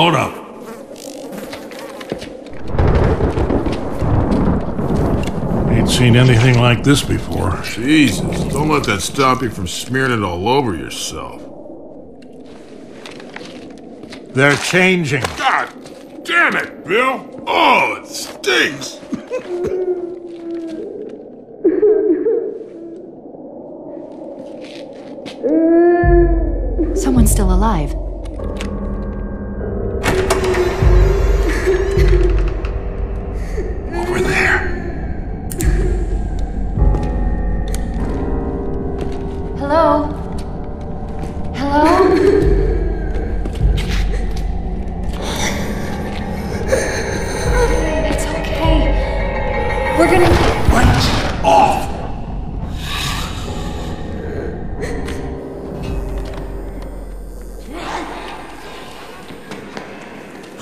Hold up. Ain't seen anything like this before. Jesus, don't let that stop you from smearing it all over yourself. They're changing. God damn it, Bill. Oh, it stinks. Someone's still alive. Over there. Hello? Hello? We're gonna get right off!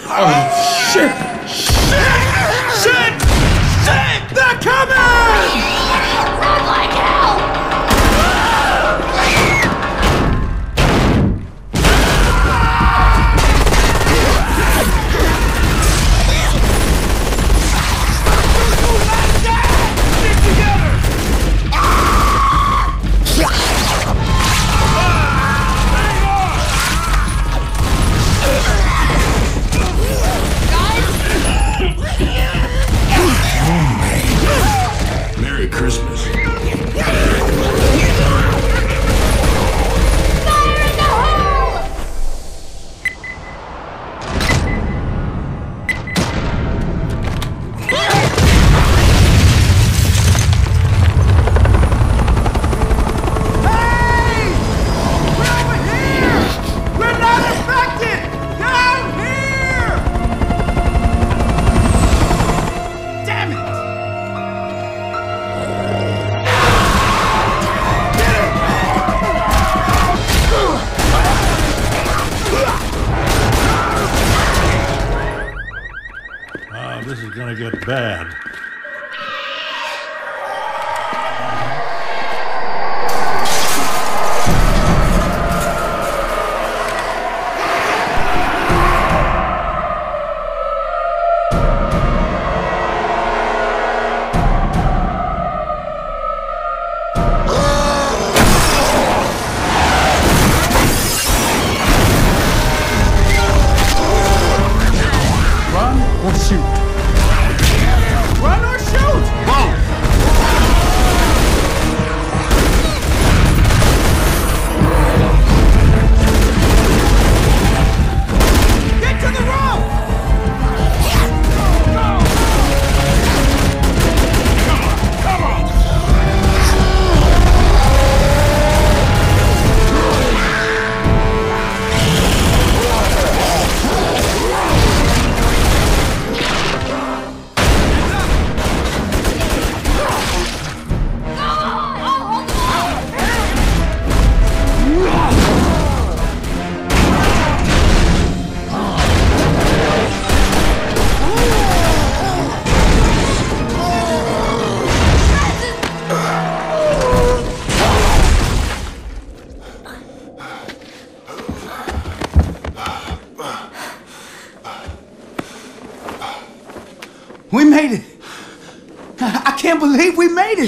Oh, shit! Shit! Shit! Shit! They're coming! Run like hell!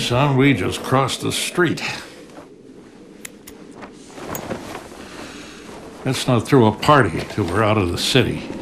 Son, we just crossed the street. Let's not throw a party till we're out of the city.